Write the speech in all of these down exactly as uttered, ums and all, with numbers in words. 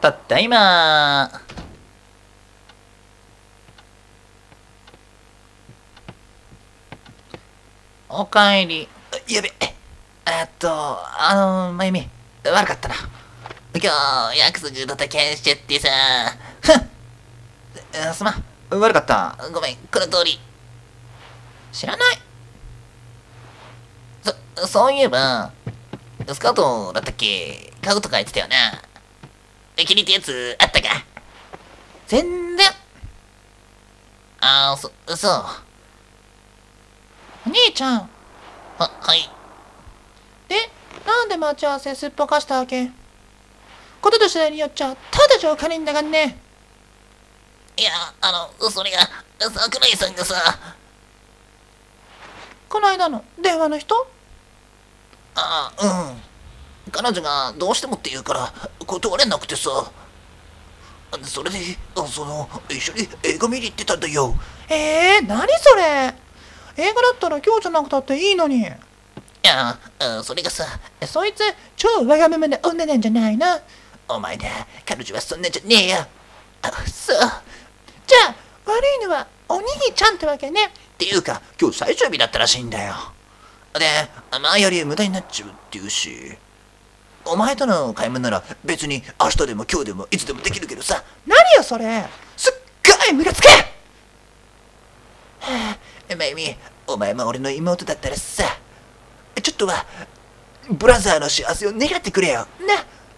たったいまー。おかえり。やべえ。えっと、あのー、まゆみ、悪かったな。今日、約束ドタキャンしちゃってさ。ふん。すまん。悪かった。ごめん、この通り。知らない。そ、そういえば、スカートだったっけ？買うとか言ってたよな。気に入ったやつあったか？全然。ああ、そ、そう。お兄ちゃん。は、はい。で、なんで待ち合わせすっぽかしたわけ？ことと次第によっちゃ、ただじゃおかねえんだがね。いや、あの、それが、桜井さんがさ。この間の電話の人？ああ、うん。彼女がどうしてもって言うから断れなくてさ、それでその一緒に映画見に行ってたんだよ。えー、何それ。映画だったら今日じゃなくたっていいのに。いや、それがさ、そいつ超わがままな女なんじゃないの？お前だ、彼女はそんなんじゃねえよ。あ、そう。じゃあ悪いのはお兄ちゃんってわけね。っていうか今日最終日だったらしいんだよ。で前より無駄になっちゃうっていうし、お前との買い物なら別に明日でも今日でもいつでもできるけどさ。何よそれ、すっごいムカつく。はあ、まゆみ、お前も俺の妹だったらさ、ちょっとはブラザーの幸せを願ってくれよな。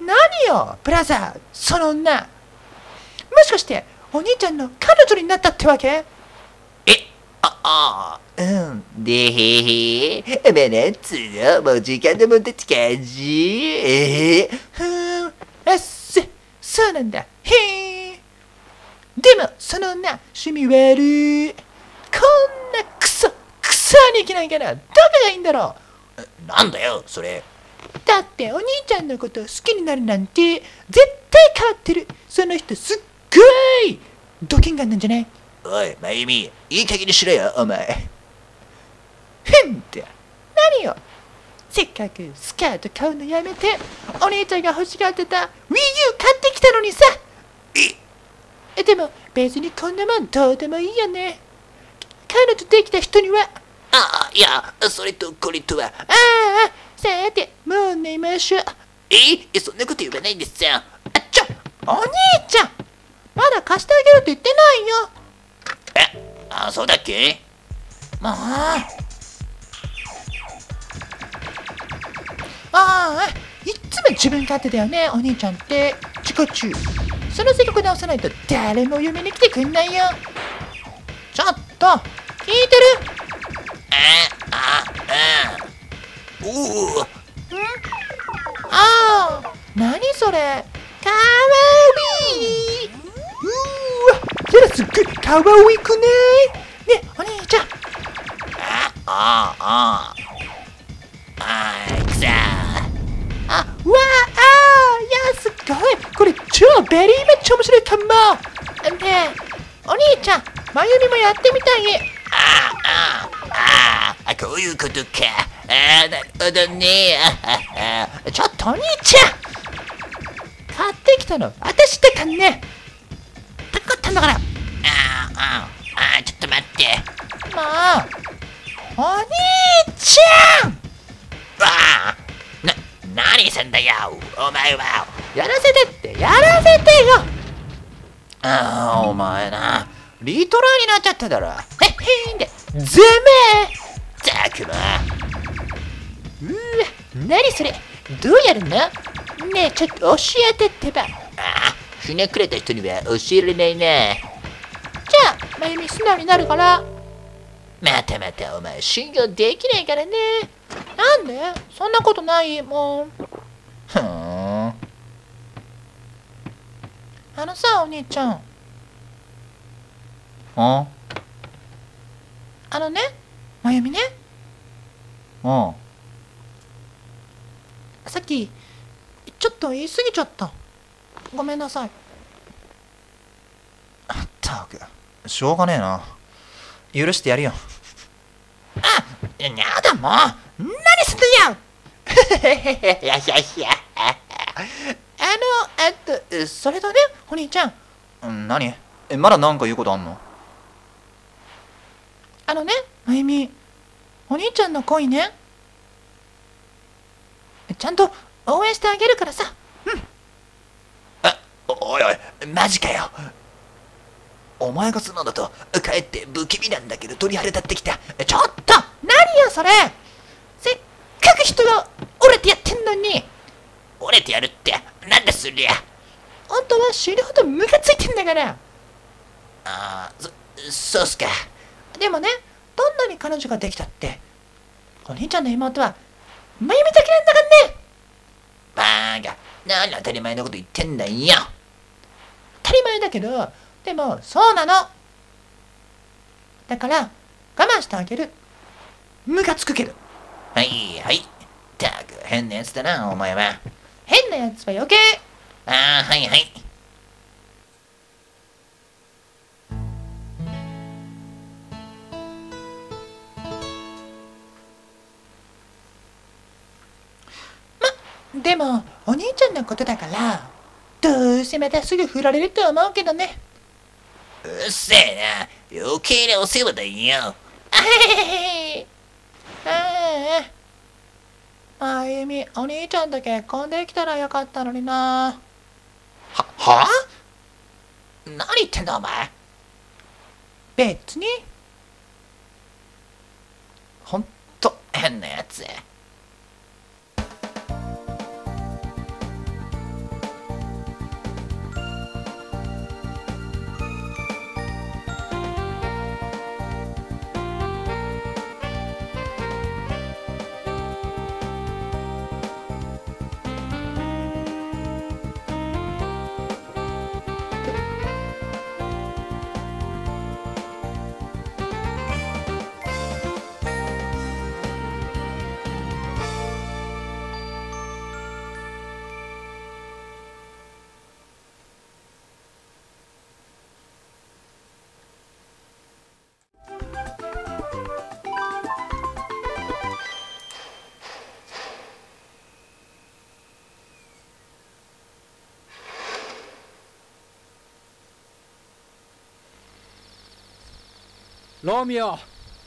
何よブラザー、その女もしかしてお兄ちゃんの彼女になったってわけ？え、ああ、うん、でへへ、まあなんつうの、もう時間の問題って感じ。えへ、ふーん、あ、そ、そうなんだ、へえ。でも、その女、趣味悪い。こんなクソ、クソにいけないから、どこがいいんだろう。なんだよ、それ。だって、お兄ちゃんのこと好きになるなんて、絶対変わってる。その人、すっごいドキンガンなんじゃない？おい、まゆみ、いい加減にしろよ、お前。ふんって、何よ、せっかくスカート買うのやめてお姉ちゃんが欲しがってた ウィーユー 買ってきたのにさ。え、でも別にこんなもんどうでもいいよね。彼女できた人には。ああ、いや、それとこれとは。ああ、さてもう寝ましょう。え、そんなこと言わないんですよ。あ、ちょ、お兄ちゃんまだ貸してあげると言ってないよ。え、あ、そうだっけ。もうああ、いつも自分勝手だよね、お兄ちゃんって。自己中。その性格直さないと誰も嫁に来てくんないよ。ちょっと、聞いてる？え、あ、え、おお。ん？ああ、何それ？かわいい。うわ、それすっごいかわいくねー。ね、お兄ちゃん。ああ、ああ。ああ、くそー。あ、わあ、いや、すっごい。これ超ベリーめっちゃ面白いかも。ねえ、お兄ちゃん、まゆみもやってみたい。ああ、ああ、こういうことか。ああ、なるほどね。ああ、ちょっとお兄ちゃん。買ってきたの、私だからね。高かったんだから。ああ、ああ、ちょっと待って。もう、お兄ちゃん。ああ。何すんだよ、お前は。やらせてって、やらせてよ。ああ、お前な、リトライになっちゃっただろ。へっへんで、ずめえ。たくま。うわ、何それ、どうやるの？ねえ、ちょっと教えてってば。ああ、ひねくれた人には教えられないね。じゃあ、まゆみ素直になるから。またまた、お前、信用できないからね。なんで？そんなことないもん。ふーん。あのさ、お兄ちゃん。あ？あのね、まゆみね。ああ。さっき、ちょっと言い過ぎちゃった。ごめんなさい。あったく、しょうがねえな。許してやるよ。あ、やだもう。何すんだよ。あの、あと、え、それとね、お兄ちゃん。うん、何？え、まだなんか言うことあんの？あのね、まゆみ、お兄ちゃんの恋ね。ちゃんと応援してあげるからさ。うん。あ、おいおい、マジかよ。お前がそのだと、かえって不気味なんだけど鳥肌立ってきた。ちょっと！何よそれ！せっかく人が折れてやってんのに。折れてやるって、なんだそりゃ。あんたは死ぬほどムカついてんだから。ああ、そ、そうっすか。でもね、どんなに彼女ができたって、お兄ちゃんの妹は、まゆみだけなんだからね。バーガ、何当たり前のこと言ってんだよ。当たり前だけど、でも、そうなの。だから、我慢してあげる。ムカつくけど。はい、はい。ったく、変なやつだな、お前は。変なやつは余計。ああ、はい、はい。ま、でも、お兄ちゃんのことだから、どうせまたすぐ振られると思うけどね。うっせえな、余計なお世話だよ。あへへへ。ああ、まあ、ゆみ、お兄ちゃんと結婚できたらよかったのにな。は、はぁ？何言ってんだお前。別に。ほんと変なやつ。ロミオ、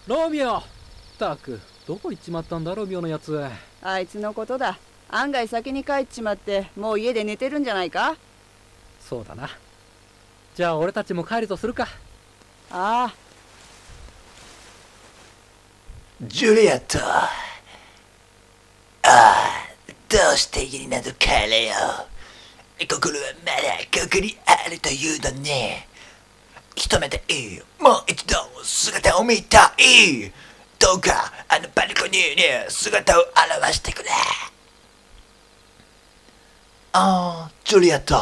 ロミオ、ったくどこ行っちまったんだロミオのやつ。あいつのことだ。案外先に帰っちまってもう家で寝てるんじゃないか。そうだな。じゃあ俺たちも帰るとするか。ああ、ジュリアット。ああ、どうして家になど帰れよ。心はまだここにあるというのね。一目でいい。もう一度姿を見たい。どうかあのバルコニーに姿を現してくれ。ああ、ジュリアット。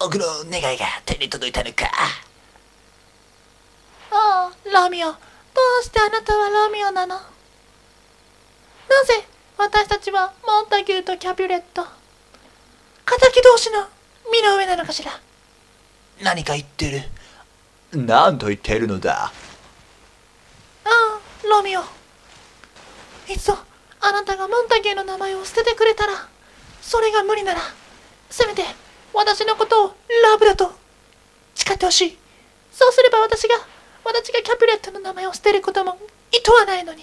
僕の願いが手に届いたのか。ああ、ロミオ。どうしてあなたはロミオなの？なぜ私たちはモンタギューとキャビュレット。敵同士の身の上なのかしら。何か言ってる。何と言ってるのだ。ああ、ロミオ。いっそあなたがモンタギューの名前を捨ててくれたら。それが無理ならせめて私のことをラブだと誓ってほしい。そうすれば私が私がキャピュレットの名前を捨てることもいとわないのに。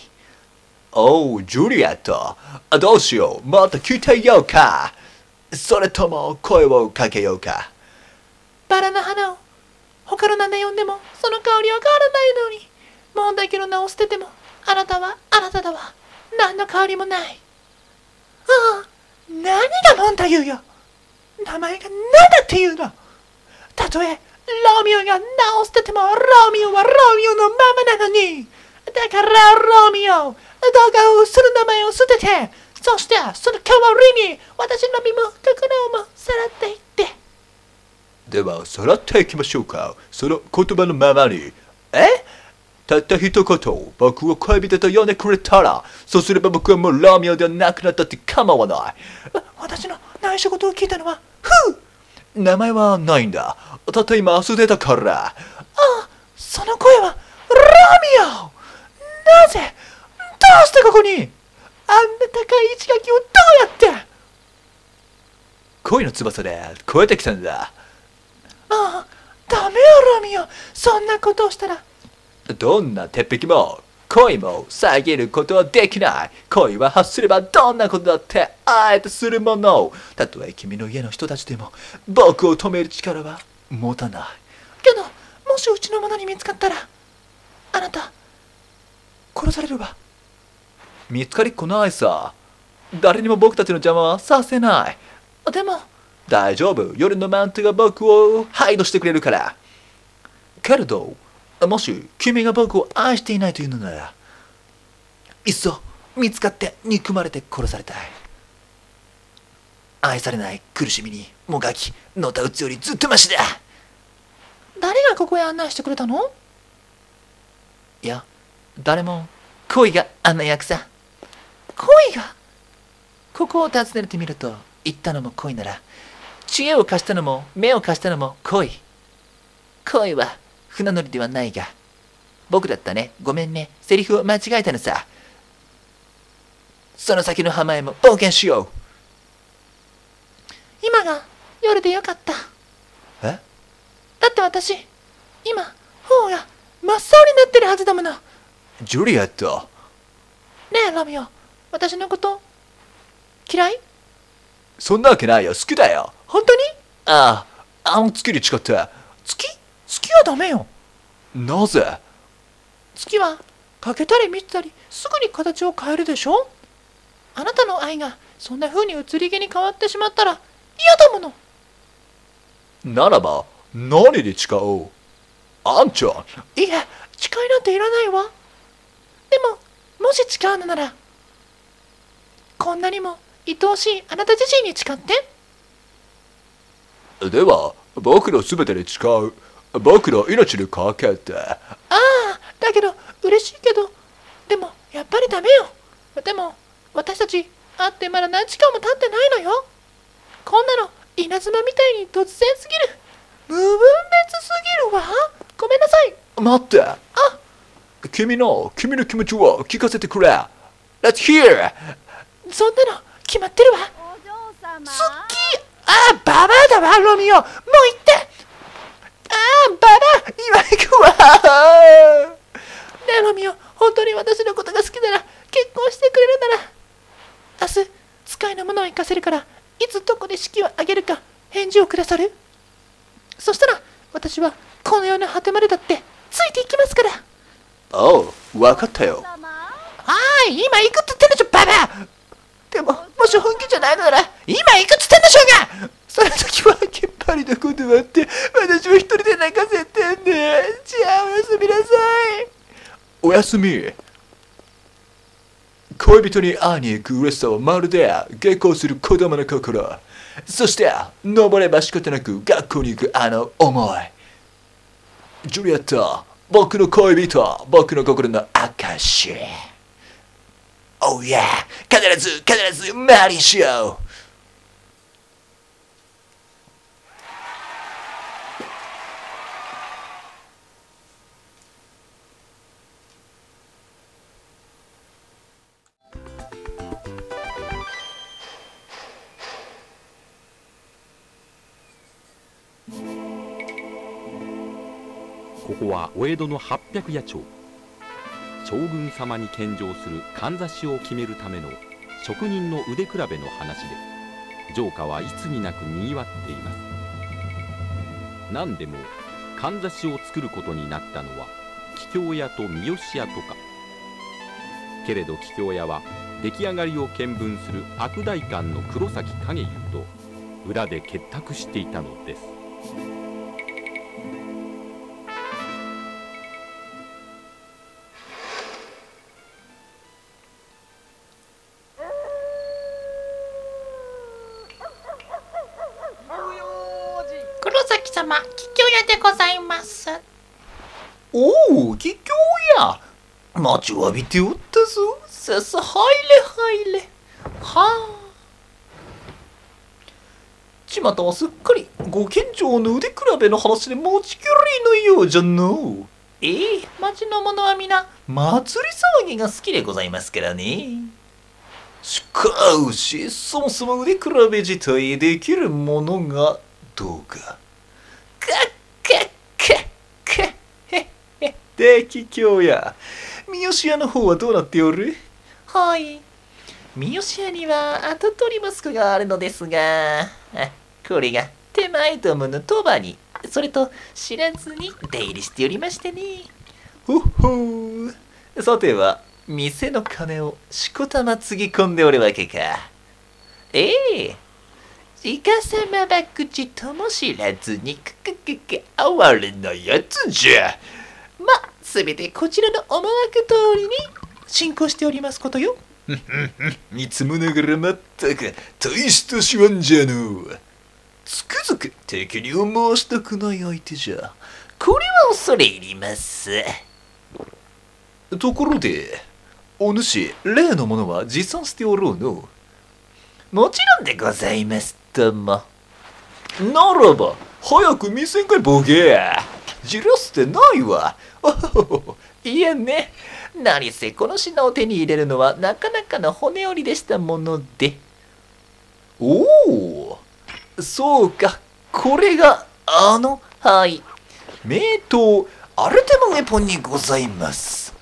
おう、ジュリエット、どうしよう。また聞いてようか。それとも声をかけようか。バラの花を他の名で呼んでもその香りは変わらないのに。モンタギューの名を捨ててもあなたはあなただわ。何の香りもない。ああ、何がモンタギューよ。名前が何だっていうの。たとえロミオが名を捨ててもロミオはロミオのままなのに。だからロミオ、どうかその名前を捨てて、そしてその代わりに私の身も心もさらっていって。では、さらっていきましょうか。その言葉のままに。え？たった一言、僕を恋人と呼んでくれたら、そうすれば僕はもうロミオではなくなったって構わない。私の内緒事を聞いたのは、ふう！名前はないんだ。たった今、素手だから。ああ、その声は、ロミオ！なぜ？どうしてここに？あんな高い位置書きをどうやって？恋の翼で超えてきたんだ。ああ、ダメよロミオ、そんなことをしたら。どんな鉄壁も恋も遮ることはできない。恋は発すればどんなことだってあえてするもの。たとえ君の家の人たちでも僕を止める力は持たない。けどもしうちの者に見つかったらあなた殺されるわ。見つかりっこないさ。誰にも僕たちの邪魔はさせない。でも大丈夫、夜のマントが僕をハイドしてくれるから。けれどもし君が僕を愛していないというのなら、いっそ見つかって憎まれて殺されたい。愛されない苦しみにもがきのたうつよりずっとマシだ。誰がここへ案内してくれたの？いや誰も。恋があんな役さ。恋がここを訪ねてみると、言ったのも恋なら、知恵を貸したのも目を貸したのも恋。恋は船乗りではないが、僕だったね。ごめんね。セリフを間違えたのさ。その先の浜へも冒険しよう。今が夜でよかった。え？だって私、今、頬が真っ青になってるはずだもの。ジュリエット。ねえ、ロミオ、私のこと、嫌い？そんなわけないよ。好きだよ。本当に？ああ、あの月に誓って。月？月はダメよ。なぜ？月は欠けたり満ちたりすぐに形を変えるでしょ。あなたの愛がそんな風に移り気に変わってしまったら嫌だもの。ならば何に誓おう？あんちゃん。いえ、誓いなんていらないわ。でももし誓うのなら、こんなにも愛おしいあなた自身に誓って。では僕のすべてに誓う。僕の命にかけて。ああ、だけど嬉しいけど、でもやっぱりダメよ。でも私たち会ってまだ何時間も経ってないのよ。こんなの稲妻みたいに突然すぎる。無分別すぎるわ。ごめんなさい。待って。あ、君の君の気持ちを聞かせてくれ。 Let's hear。 そんなの決まってるわ。お嬢様。好き。あ、ババアだわロミオ。もう行って。ああ、ババア、今行くわ。ねえロミオ、本当に私のことが好きなら結婚してくれるなら、明日使いのものを行かせるから、いつどこで式を挙げるか返事をくださる。そしたら私はこの世の果てまでだってついていきますから。おう、わかったよ。はーい、今行くって言ってんでしょババア。でももし本気じゃないのなら、今いくつってんでしょうが。その時はきっぱりのことはあって、私は一人で泣かせてんで。じゃあおやすみなさい。おやすみ。恋人に会いに行く嬉しさはまるで下校する子供の心、そして登れば仕方なく学校に行くあの思い。ジュリエット、僕の恋人、僕の心の証。おや、必ず必ずマリーしよう。ここはお江戸の八百八町。将軍様に献上するかんざしを決めるための職人の腕比べの話で、城下はいつになくにぎわっています。何でもかんざしを作ることになったのは桔梗屋と三好屋とか。けれど桔梗屋は出来上がりを見分する悪代官の黒崎景雄と裏で結託していたのです。おお、桔梗屋。待ちわびておったぞ。ささ、入れ入れ。はあ。ちまたはすっかりご近所の腕比べの話で持ちきりのようじゃの。ええ、町の者は皆祭り騒ぎが好きでございますからね。しかしそもそも腕比べ自体できるものがどうか。カッカッカッカッヘッヘッ。桔梗屋、三好屋の方はどうなっておる？はい。三好屋には跡取り息子があるのですが、これが手前どもの鳥羽に、それと知らずに出入りしておりましてね。ほほう。さては、店の金をしこたまつぎ込んでおるわけか。ええ。いかさまば口とも知らずにくくくく哀れなやつじゃ。ま、すべてこちらの思惑通りに進行しておりますことよ。いつもながらまったく大した手腕じゃの。つくづく敵にを回したくない相手じゃ。これは恐れ入ります。ところで、お主、例のものは持参しておろうの。もちろんでございますとも。ならば、早く見せんかいボケ。じらしてないわ。おほほほ、いやね。何せこの品を手に入れるのはなかなかの骨折りでしたもので。おお、そうか、これがあの、はい、名刀アルテムウェポンにございます。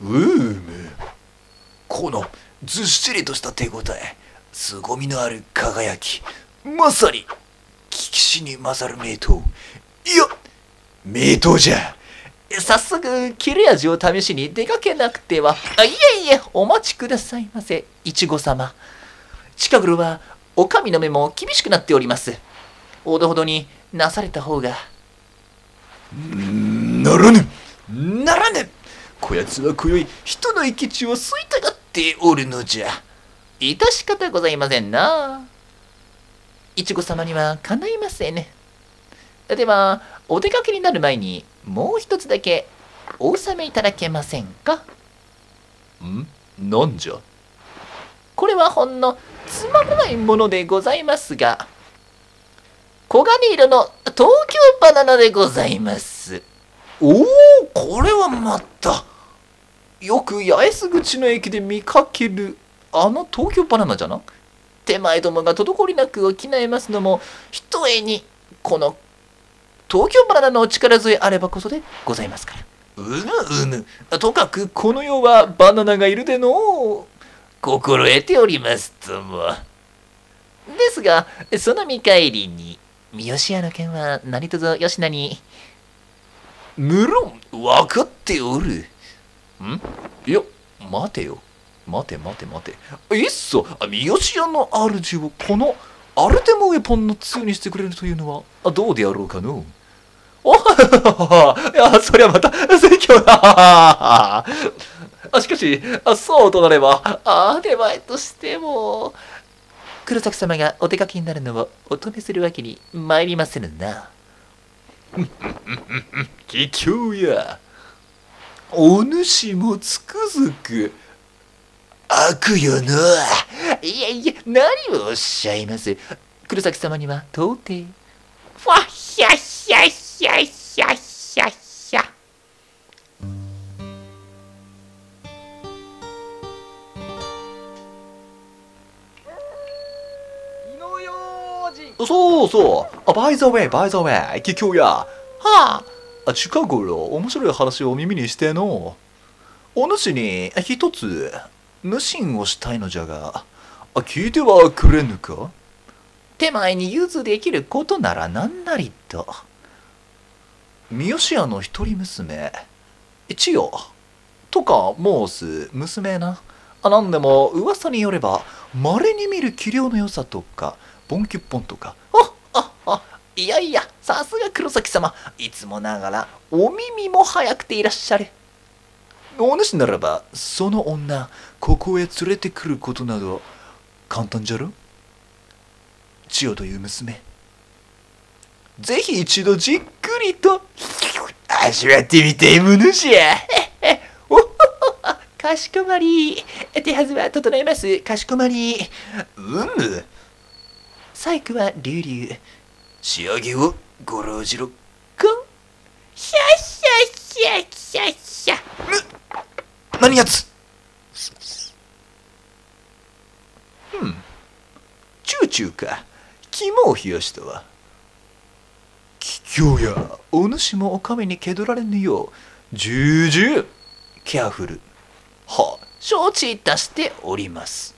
うむ、このずっしりとした手応え、凄みのある輝き、まさに聞きしに勝る名刀、いや名刀じゃ。早速切れ味を試しに出かけなくては。あ、いえいえ、お待ちくださいませ、いちご様。近頃はお上の目も厳しくなっております。ほどほどになされた方が。ならぬならぬ、こやつは今宵人の生き血を吸いたがっておるのじゃ。致し方ございませんな。いちご様にはかないませんね。ではお出かけになる前にもう一つだけお納めいただけませんか。ん？なんじゃ？これはほんのつまらないものでございますが、黄金色の東京バナナでございます。おお、これはまたよく八重洲口の駅で見かけるあの東京バナナじゃな。手前どもが滞りなく商いますのも、ひとえにこの東京バナナの力添えあればこそでございますから。うぬうぬ、とかくこの世はバナナがいるでの心得ておりますとも。ですがその見返りに三好屋の件は何とぞよしなに。無論分かっておる。んいや待てよ、待て待て待て、いっそ三好屋の主をこのアルテムウェポンの通にしてくれるというのはどうであろうかの。おはははは、いや、そりゃまた説教だ。しかし、そうとなれば、あ、手前としても、黒崎様がお出かけになるのをお止めするわけに参りませぬな。桔梗屋、お主もつくづく、悪よな。いやいや、何をおっしゃいます。黒崎様には到底。わっひゃっひゃっひゃっひゃっひゃっひゃ。そうそう、バイザウェイバイザウェイ、桔梗屋。はあ、近頃面白い話を耳にしての。お主に一つ無心をしたいのじゃが、聞いてはくれぬか。手前に融通できることなら何なりと。三好屋の一人娘、千代とか申す娘な。何でも噂によれば、まれに見る器量の良さとか、ボンキュッポンとか。あっあっ、いやいや、さすが黒崎様、いつもながらお耳も早くていらっしゃる。お主ならばその女ここへ連れてくることなど簡単じゃろ。千代という娘、ぜひ一度じっくりと味わってみたいものじゃ。おほほほ、かしこまり。手はずは整えます。かしこまり。うむ、細工はりゅうりゅう、仕上げをごろうじろか。ひゃひゃひゃひゃひゃひゃ。何やつ。ちゅうか肝を冷やしたわ。桔梗やお主もお上にけどられぬよう重々ケアフルは承知いたしております。